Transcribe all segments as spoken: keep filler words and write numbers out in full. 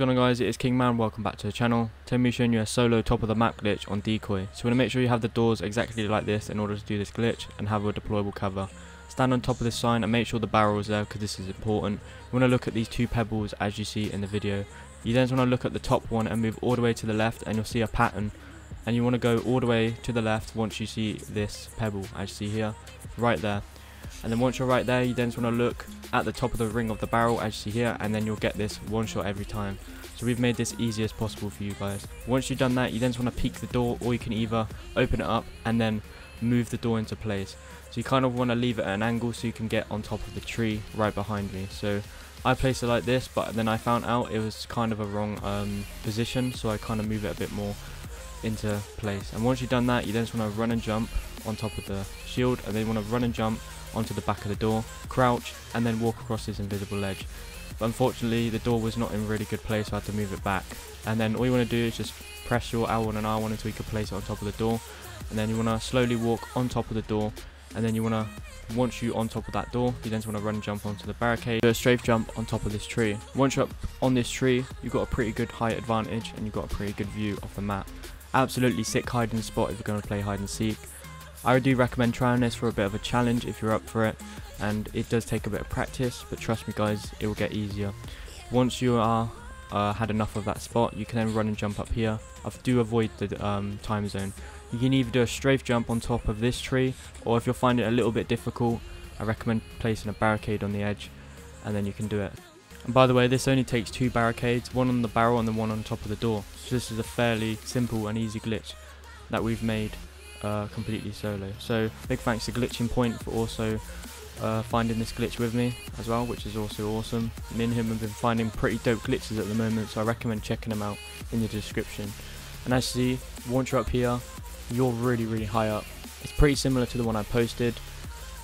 going on, guys? It is Kingman. Welcome back to the channel. Today I'm showing you a solo top of the map glitch on Decoy. So you want to make sure you have the doors exactly like this in order to do this glitch and have a deployable cover. Stand on top of this sign and make sure the barrel is there because this is important. You want to look at these two pebbles as you see in the video. You then want to look at the top one and move all the way to the left and you'll see a pattern. And you want to go all the way to the left once you see this pebble as you see here, right there. And then once you're right there, you then just want to look at the top of the ring of the barrel as you see here, and then you'll get this one shot every time. So we've made this easy as possible for you guys. Once you've done that, you then just want to peek the door, or you can either open it up and then move the door into place. So you kind of want to leave it at an angle so you can get on top of the tree right behind me. So I placed it like this, but then I found out it was kind of a wrong um, position, so I kind of move it a bit more into place. And once you've done that, you then just want to run and jump on top of the shield, and then you want to run and jump onto the back of the door, crouch, and then walk across this invisible ledge. But unfortunately the door was not in a really good place, so I had to move it back. And then all you want to do is just press your L one and R one until you can place it on top of the door, and then you want to slowly walk on top of the door, and then you want to, once you're on top of that door, you then want to run and jump onto the barricade, do a strafe jump on top of this tree. Once you're up on this tree, you've got a pretty good height advantage and you've got a pretty good view of the map. Absolutely sick hiding spot if you're going to play hide and seek. I do recommend trying this for a bit of a challenge if you're up for it, and it does take a bit of practice, but trust me guys, it will get easier. Once you are uh, had enough of that spot, you can then run and jump up here. I do avoid the um, time zone. You can either do a strafe jump on top of this tree, or if you'll find it a little bit difficult, I recommend placing a barricade on the edge, and then you can do it. And by the way, this only takes two barricades, one on the barrel and the one on top of the door. So this is a fairly simple and easy glitch that we've made. Uh, completely solo. So big thanks to Glitching Point for also uh, finding this glitch with me as well, which is also awesome. Me and him have been finding pretty dope glitches at the moment, so I recommend checking them out in the description. And as you see, once you're up here, you're really really high up. It's pretty similar to the one I posted,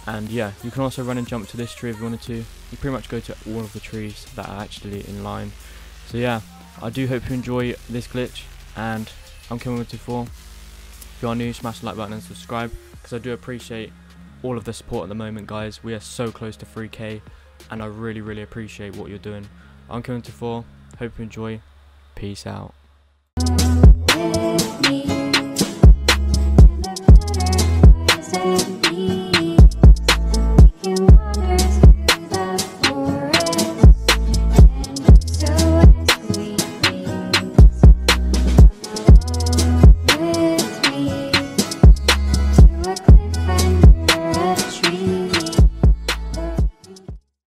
and yeah, you can also run and jump to this tree if you wanted to. You pretty much go to all of the trees that are actually in line. So yeah, I do hope you enjoy this glitch, and I'm Kingman one two four. If you are new, smash the like button and subscribe, because I do appreciate all of the support at the moment guys. We are so close to three K and I really really appreciate what you're doing. I'm Kingman one two four, hope you enjoy, peace out.